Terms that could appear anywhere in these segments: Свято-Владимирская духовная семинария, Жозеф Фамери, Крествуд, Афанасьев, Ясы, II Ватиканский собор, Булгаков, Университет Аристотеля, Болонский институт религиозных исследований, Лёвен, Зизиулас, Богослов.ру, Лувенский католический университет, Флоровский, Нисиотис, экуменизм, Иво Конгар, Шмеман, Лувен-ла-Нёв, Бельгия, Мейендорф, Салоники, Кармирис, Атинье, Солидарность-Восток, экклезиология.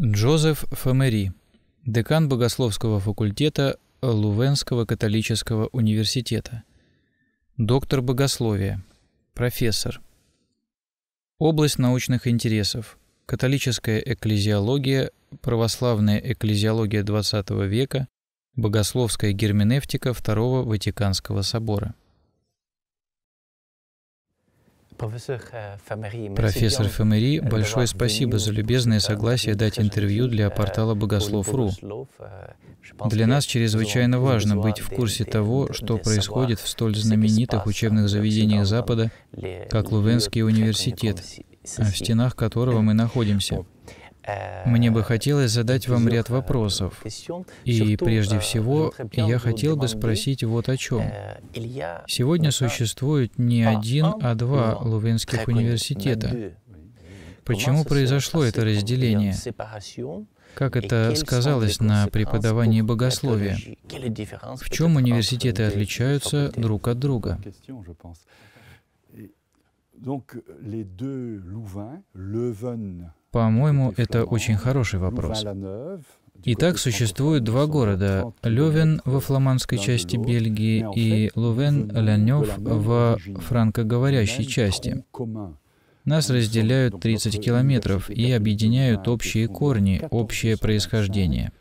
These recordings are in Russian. Жозеф Фамери, декан богословского факультета Лувенского католического университета, доктор богословия, профессор. Область научных интересов: католическая экклезиология, православная экклезиология XX века, богословская герменевтика II Ватиканского собора. Профессор Фамери, большое спасибо за любезное согласие дать интервью для портала Богослов.ру. Для нас чрезвычайно важно быть в курсе того, что происходит в столь знаменитых учебных заведениях Запада, как Лувенский университет, в стенах которого мы находимся. Мне бы хотелось задать вам ряд вопросов. И прежде всего, я хотел бы спросить вот о чем. Сегодня существует не один, а два Лувенских университета. Почему произошло это разделение? Как это сказалось на преподавании богословия? В чем университеты отличаются друг от друга? По-моему, это очень хороший вопрос. Итак, существует два города – Лёвен во фламандской части Бельгии и Лувен-ла-Нёв во франкоговорящей части. Нас разделяют 30 километров и объединяют общие корни, общее происхождение.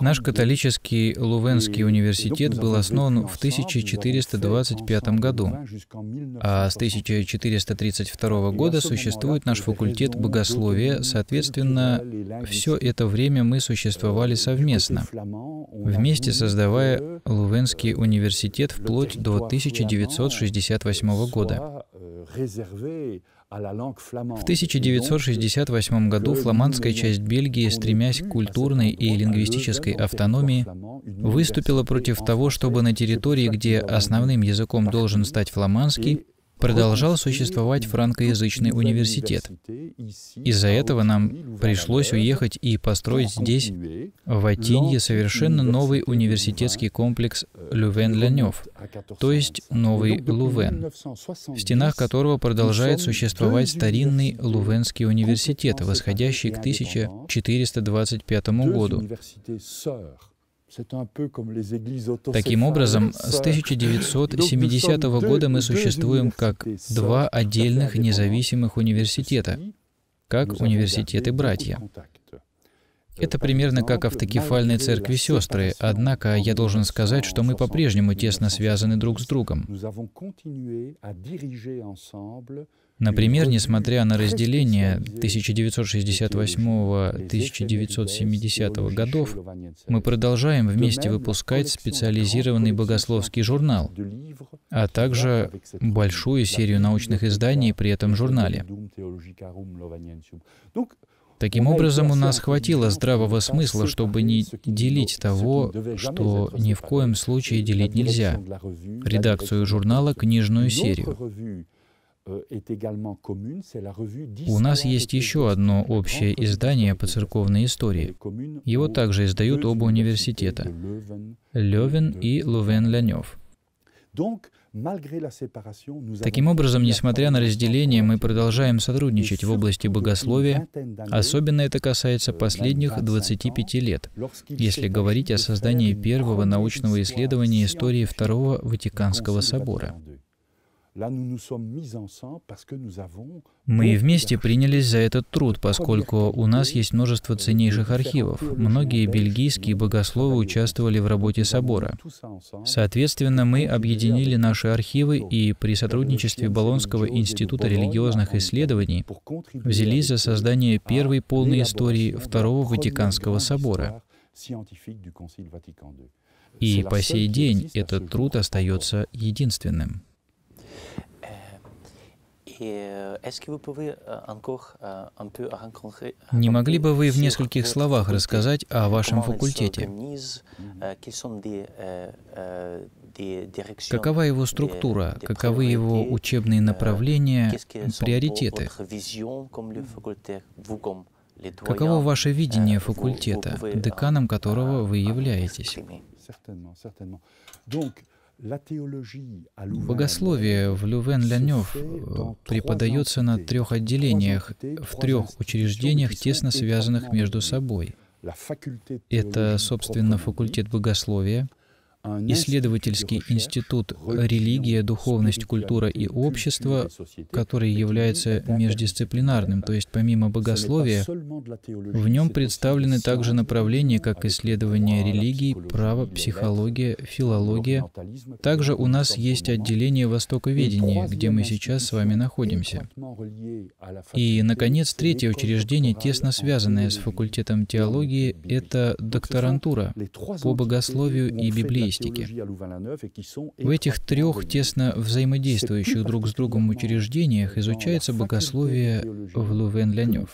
Наш католический Лувенский университет был основан в 1425 году, а с 1432 года существует наш факультет богословия, соответственно, все это время мы существовали совместно, вместе создавая Лувенский университет вплоть до 1968 года. В 1968 году фламандская часть Бельгии, стремясь к культурной и лингвистической автономии, выступила против того, чтобы на территории, где основным языком должен стать фламандский, продолжал существовать франкоязычный университет. Из-за этого нам пришлось уехать и построить здесь, в Атинье, совершенно новый университетский комплекс Лувен-ла-Нёв, то есть новый Лувен, в стенах которого продолжает существовать старинный Лувенский университет, восходящий к 1425 году. Таким образом, с 1970 года мы существуем как два отдельных независимых университета, как университеты-братья. Это примерно как автокефальные церкви-сестры, однако я должен сказать, что мы по-прежнему тесно связаны друг с другом. Например, несмотря на разделение 1968-1970 годов, мы продолжаем вместе выпускать специализированный богословский журнал, а также большую серию научных изданий при этом журнале. Таким образом, у нас хватило здравого смысла, чтобы не делить того, что ни в коем случае делить нельзя — редакцию журнала, книжную серию. У нас есть еще одно общее издание по церковной истории. Его также издают оба университета — Лёвен и Лувен-ла-Нёв. Таким образом, несмотря на разделение, мы продолжаем сотрудничать в области богословия, особенно это касается последних 25 лет, если говорить о создании первого научного исследования истории II Ватиканского собора. Мы вместе принялись за этот труд, поскольку у нас есть множество ценнейших архивов. Многие бельгийские богословы участвовали в работе собора. Соответственно, мы объединили наши архивы и при сотрудничестве Болонского института религиозных исследований взялись за создание первой полной истории II Ватиканского собора. И по сей день этот труд остается единственным. Не могли бы вы в нескольких словах рассказать о вашем факультете? Какова его структура, каковы его учебные направления, приоритеты? Каково ваше видение факультета, деканом которого вы являетесь? Богословие в Лувен-ла-Нёв преподается на трех отделениях, в трех учреждениях, тесно связанных между собой. Это, собственно, факультет богословия, исследовательский институт «Религия, духовность, культура и общество», который является междисциплинарным, то есть помимо богословия, в нем представлены также направления, как исследование религий, право, психология, филология. Также у нас есть отделение востоковедения, где мы сейчас с вами находимся. И, наконец, третье учреждение, тесно связанное с факультетом теологии, это докторантура по богословию и библии. В этих трех тесно взаимодействующих друг с другом учреждениях изучается богословие в Лувен-ла-Нёв.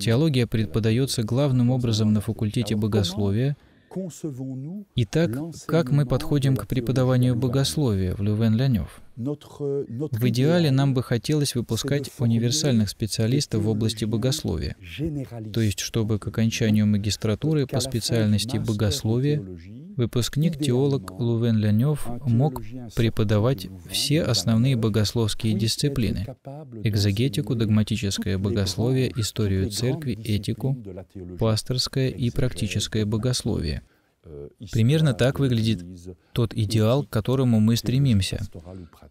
Теология преподается главным образом на факультете богословия. Итак, как мы подходим к преподаванию богословия в Лувен-ла-Нёв? В идеале нам бы хотелось выпускать универсальных специалистов в области богословия, то есть чтобы к окончанию магистратуры по специальности богословия выпускник-теолог Лувен-ла-Нёв мог преподавать все основные богословские дисциплины – экзегетику, догматическое богословие, историю церкви, этику, пасторское и практическое богословие. Примерно так выглядит тот идеал, к которому мы стремимся.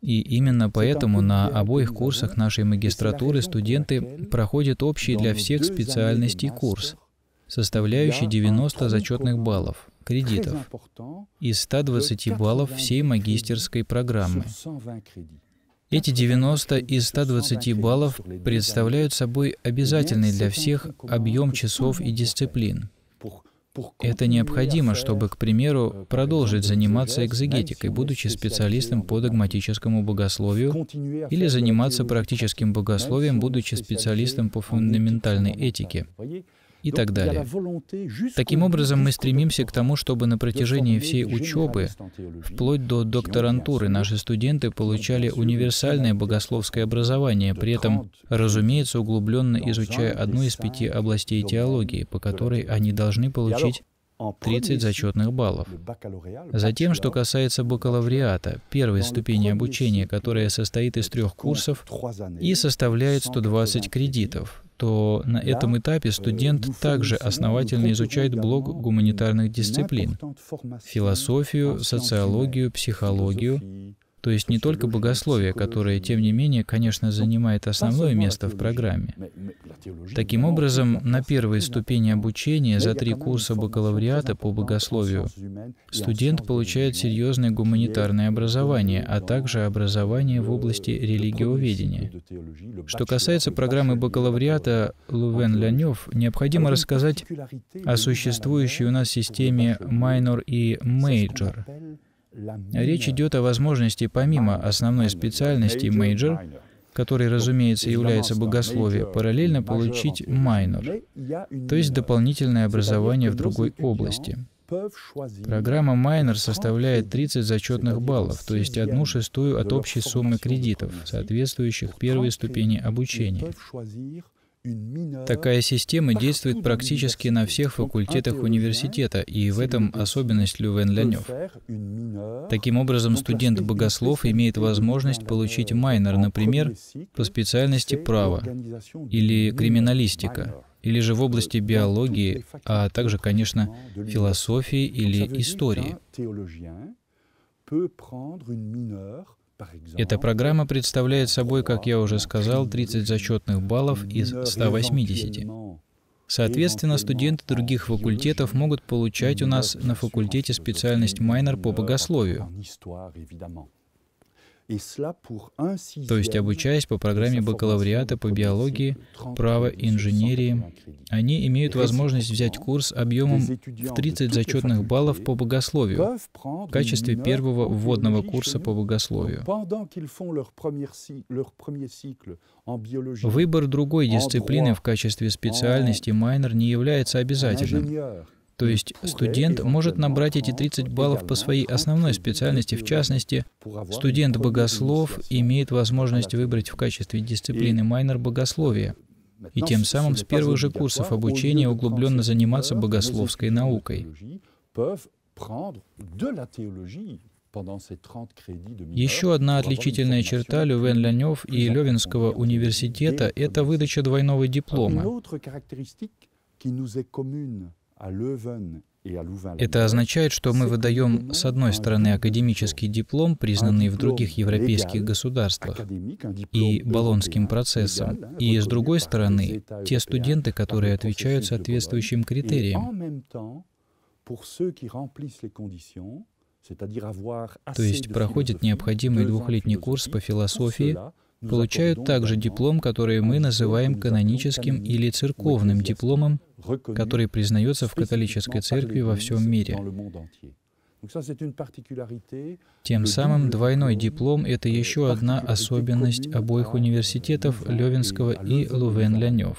И именно поэтому на обоих курсах нашей магистратуры студенты проходят общий для всех специальностей курс, составляющий 90 зачетных баллов, кредитов, из 120 баллов всей магистерской программы. Эти 90 из 120 баллов представляют собой обязательный для всех объем часов и дисциплин. Это необходимо, чтобы, к примеру, продолжить заниматься экзегетикой, будучи специалистом по догматическому богословию, или заниматься практическим богословием, будучи специалистом по фундаментальной этике, и так далее. Таким образом, мы стремимся к тому, чтобы на протяжении всей учебы, вплоть до докторантуры, наши студенты получали универсальное богословское образование, при этом, разумеется, углубленно изучая одну из 5 областей теологии, по которой они должны получить 30 зачетных баллов. Затем, что касается бакалавриата, первой ступени обучения, которая состоит из 3 курсов и составляет 120 кредитов, то на этом этапе студент также основательно изучает блок гуманитарных дисциплин — философию, социологию, психологию, то есть не только богословие, которое, тем не менее, конечно, занимает основное место в программе. Таким образом, на первой ступени обучения за 3 курса бакалавриата по богословию студент получает серьезное гуманитарное образование, а также образование в области религиоведения. Что касается программы бакалавриата Лувен-ла-Нёв, необходимо рассказать о существующей у нас системе «Minor» и «Major». Речь идет о возможности помимо основной специальности «мейджор», который, разумеется, является богословие, параллельно получить «майнор», то есть дополнительное образование в другой области. Программа «майнор» составляет 30 зачетных баллов, то есть 1/6 от общей суммы кредитов, соответствующих первой ступени обучения. Такая система действует практически на всех факультетах университета, и в этом особенность Лувен-ла-Нёв. Таким образом, студент-богослов имеет возможность получить майнор, например, по специальности «Право» или «Криминалистика», или же в области биологии, а также, конечно, философии или истории. Эта программа представляет собой, как я уже сказал, 30 зачетных баллов из 180. Соответственно, студенты других факультетов могут получать у нас на факультете специальность майнор по богословию, то есть, обучаясь по программе бакалавриата по биологии, право, инженерии, они имеют возможность взять курс объемом в 30 зачетных баллов по богословию в качестве первого вводного курса по богословию. Выбор другой дисциплины в качестве специальности майнор не является обязательным. То есть студент может набрать эти 30 баллов по своей основной специальности. В частности, студент-богослов имеет возможность выбрать в качестве дисциплины майнор богословие, и тем самым с первых же курсов обучения углубленно заниматься богословской наукой. Еще одна отличительная черта Лувен-ла-Нёв и Лёвенского университета – это выдача двойного диплома. Это означает, что мы выдаем, с одной стороны, академический диплом, признанный в других европейских государствах и Болонским процессом, и, с другой стороны, те студенты, которые отвечают соответствующим критериям. То есть проходят необходимый двухлетний курс по философии, получают также диплом, который мы называем каноническим или церковным дипломом, который признается в католической церкви во всем мире. Тем самым двойной диплом — это еще одна особенность обоих университетов, Лёвенского и Лувен-ла-Нёв.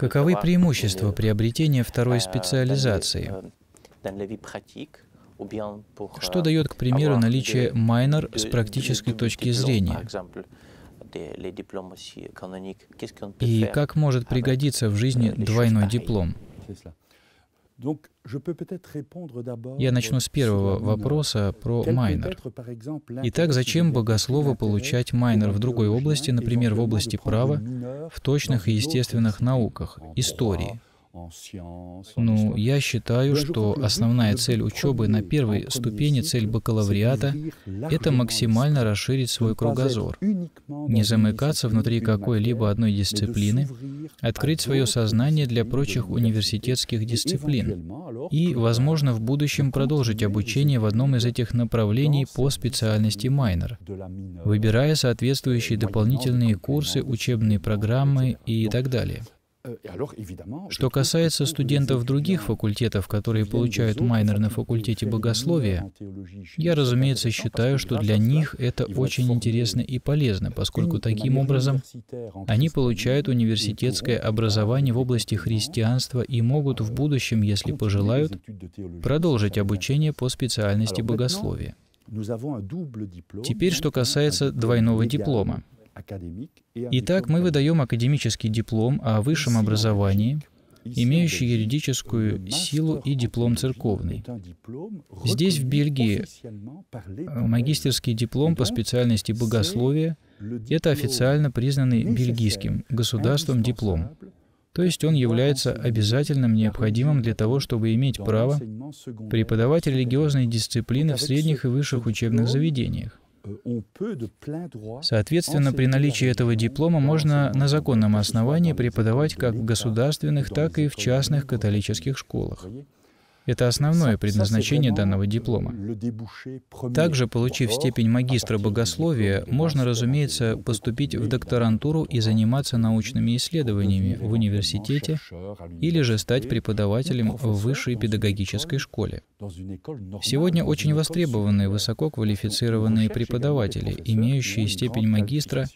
Каковы преимущества приобретения второй специализации? Что дает, к примеру, наличие майнор с практической точки зрения? И как может пригодиться в жизни двойной диплом? Я начну с первого вопроса про майнор. Итак, зачем богослову получать майнор в другой области, например, в области права, в точных и естественных науках, истории? Ну, я считаю, что основная цель учебы на первой ступени, цель бакалавриата — это максимально расширить свой кругозор, не замыкаться внутри какой-либо одной дисциплины, открыть свое сознание для прочих университетских дисциплин и, возможно, в будущем продолжить обучение в одном из этих направлений по специальности майнор, выбирая соответствующие дополнительные курсы, учебные программы и так далее. Что касается студентов других факультетов, которые получают майнор на факультете богословия, я, разумеется, считаю, что для них это очень интересно и полезно, поскольку таким образом они получают университетское образование в области христианства и могут в будущем, если пожелают, продолжить обучение по специальности богословия. Теперь, что касается двойного диплома. Итак, мы выдаем академический диплом о высшем образовании, имеющий юридическую силу, и диплом церковный. Здесь, в Бельгии, магистерский диплом по специальности богословия — это официально признанный бельгийским государством диплом. То есть он является обязательным, необходимым для того, чтобы иметь право преподавать религиозные дисциплины в средних и высших учебных заведениях. Соответственно, при наличии этого диплома можно на законном основании преподавать как в государственных, так и в частных католических школах. Это основное предназначение данного диплома. Также, получив степень магистра богословия, можно, разумеется, поступить в докторантуру и заниматься научными исследованиями в университете или же стать преподавателем в высшей педагогической школе. Сегодня очень востребованы высококвалифицированные преподаватели, имеющие степень магистра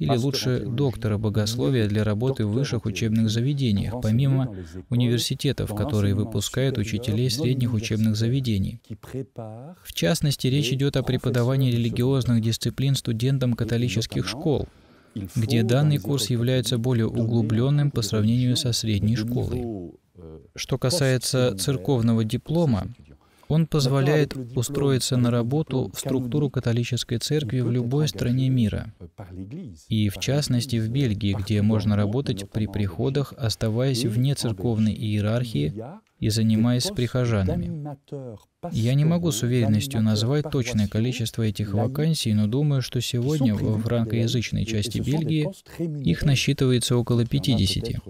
или лучше доктора богословия для работы в высших учебных заведениях, помимо университетов, которые выпускают учителей средних учебных заведений. В частности, речь идет о преподавании религиозных дисциплин студентам католических школ, где данный курс является более углубленным по сравнению со средней школой. Что касается церковного диплома, он позволяет устроиться на работу в структуру католической церкви в любой стране мира, и в частности в Бельгии, где можно работать при приходах, оставаясь вне церковной иерархии и занимаясь с прихожанами. Я не могу с уверенностью назвать точное количество этих вакансий, но думаю, что сегодня во франкоязычной части Бельгии их насчитывается около 50.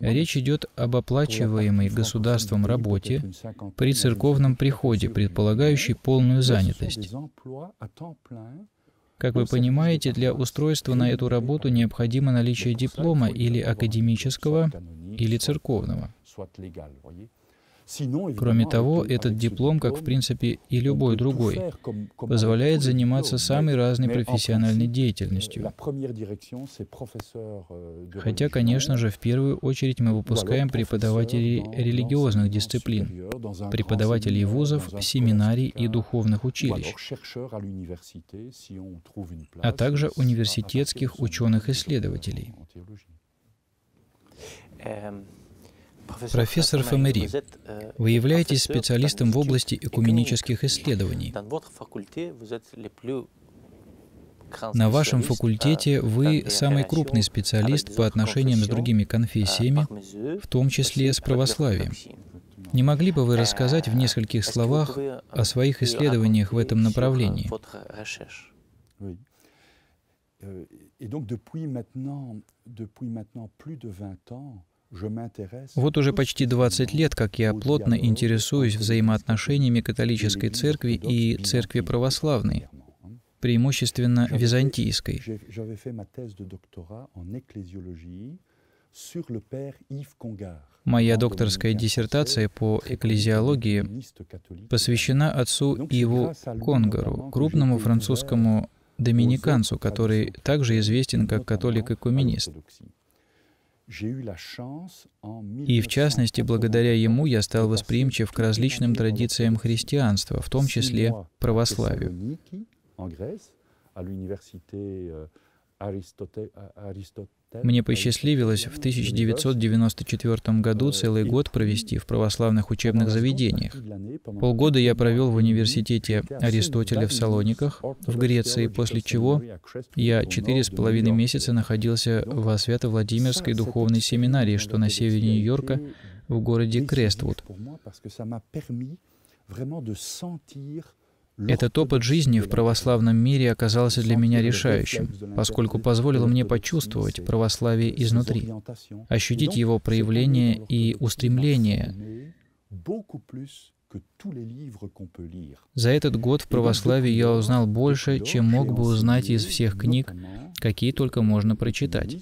Речь идет об оплачиваемой государством работе при церковном приходе, предполагающей полную занятость. Как вы понимаете, для устройства на эту работу необходимо наличие диплома или академического, или церковного. Кроме того, этот диплом, как в принципе и любой другой, позволяет заниматься самой разной профессиональной деятельностью. Хотя, конечно же, в первую очередь мы выпускаем преподавателей религиозных дисциплин, преподавателей вузов, семинарий и духовных училищ, а также университетских ученых-исследователей. Профессор Фамери, вы являетесь специалистом в области экуменических исследований. На вашем факультете вы самый крупный специалист по отношениям с другими конфессиями, в том числе с православием. Не могли бы вы рассказать в нескольких словах о своих исследованиях в этом направлении? Вот уже почти 20 лет, как я плотно интересуюсь взаимоотношениями католической церкви и церкви православной, преимущественно византийской. Моя докторская диссертация по экклезиологии посвящена отцу Иво Конгару, крупному французскому доминиканцу, который также известен как католик-экуменист. И в частности, благодаря ему я стал восприимчив к различным традициям христианства, в том числе православию. Мне посчастливилось в 1994 году целый год провести в православных учебных заведениях. Полгода я провел в университете Аристотеля в Салониках, в Греции, после чего я 4,5 месяца находился во Свято-Владимирской духовной семинарии, что на севере Нью-Йорка, в городе Крествуд. Этот опыт жизни в православном мире оказался для меня решающим, поскольку позволил мне почувствовать православие изнутри, ощутить его проявление и устремление. За этот год в православии я узнал больше, чем мог бы узнать из всех книг, какие только можно прочитать.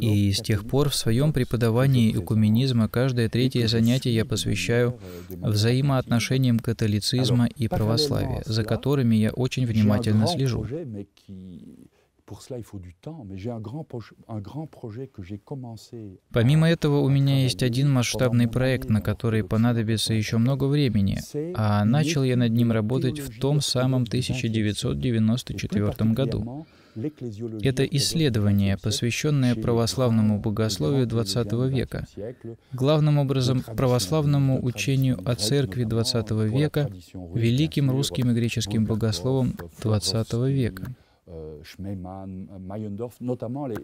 И с тех пор в своем преподавании экуменизма каждое третье занятие я посвящаю взаимоотношениям католицизма и православия, за которыми я очень внимательно слежу. Помимо этого, у меня есть один масштабный проект, на который понадобится еще много времени, а начал я над ним работать в том самом 1994 году. Это исследование, посвященное православному богословию XX века, главным образом православному учению о церкви XX века, великим русским и греческим богословом XX века. Шмеман, Мейендорф, notamment les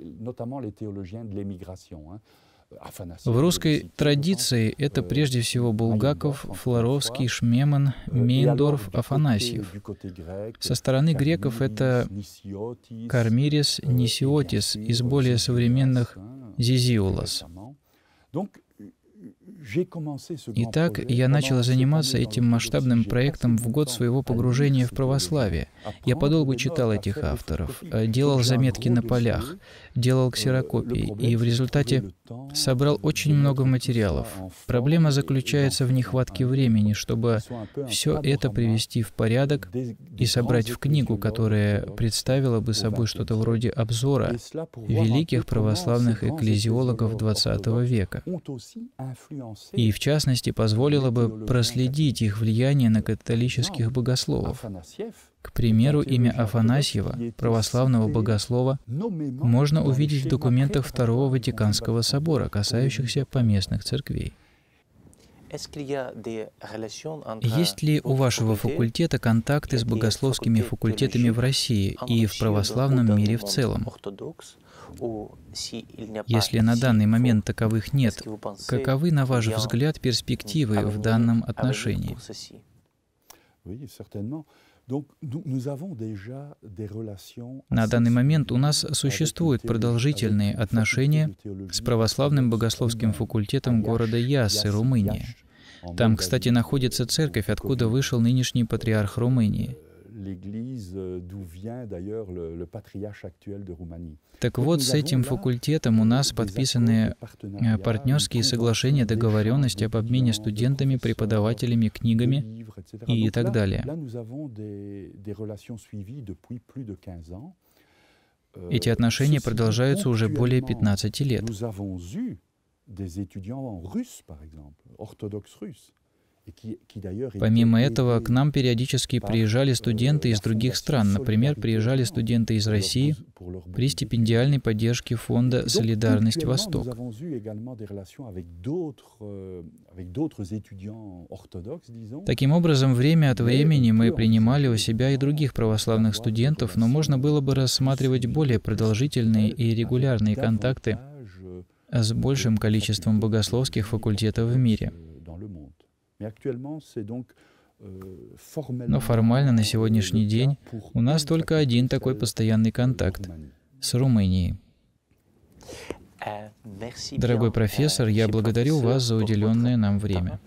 théologiens de l'émigration. В русской традиции это прежде всего Булгаков, Флоровский, Шмеман, Мейендорф, Афанасьев. Со стороны греков это Кармирис, Нисиотис, из более современных Зизиулас. Итак, я начал заниматься этим масштабным проектом в год своего погружения в православие. Я подолгу читал этих авторов, делал заметки на полях, делал ксерокопии, и в результате собрал очень много материалов. Проблема заключается в нехватке времени, чтобы все это привести в порядок и собрать в книгу, которая представила бы собой что-то вроде обзора великих православных экклезиологов XX века. И, в частности, позволило бы проследить их влияние на католических богословов. К примеру, имя Афанасьева, православного богослова, можно увидеть в документах II Ватиканского собора, касающихся поместных церквей. Есть ли у вашего факультета контакты с богословскими факультетами в России и в православном мире в целом? Если на данный момент таковых нет, каковы, на ваш взгляд, перспективы в данном отношении? На данный момент у нас существуют продолжительные отношения с православным богословским факультетом города Ясы, Румыния. Там, кстати, находится церковь, откуда вышел нынешний патриарх Румынии. Так вот, с этим факультетом у нас подписаны партнерские соглашения, договоренности об обмене студентами, преподавателями, книгами и так далее. Эти отношения продолжаются уже более 15 лет. Помимо этого, к нам периодически приезжали студенты из других стран. Например, приезжали студенты из России, при стипендиальной поддержке фонда «Солидарность-Восток». Таким образом, время от времени мы принимали у себя и других православных студентов, но можно было бы рассматривать более продолжительные и регулярные контакты с большим количеством богословских факультетов в мире. Но формально на сегодняшний день у нас только один такой постоянный контакт с Румынией. Дорогой профессор, я благодарю вас за уделенное нам время.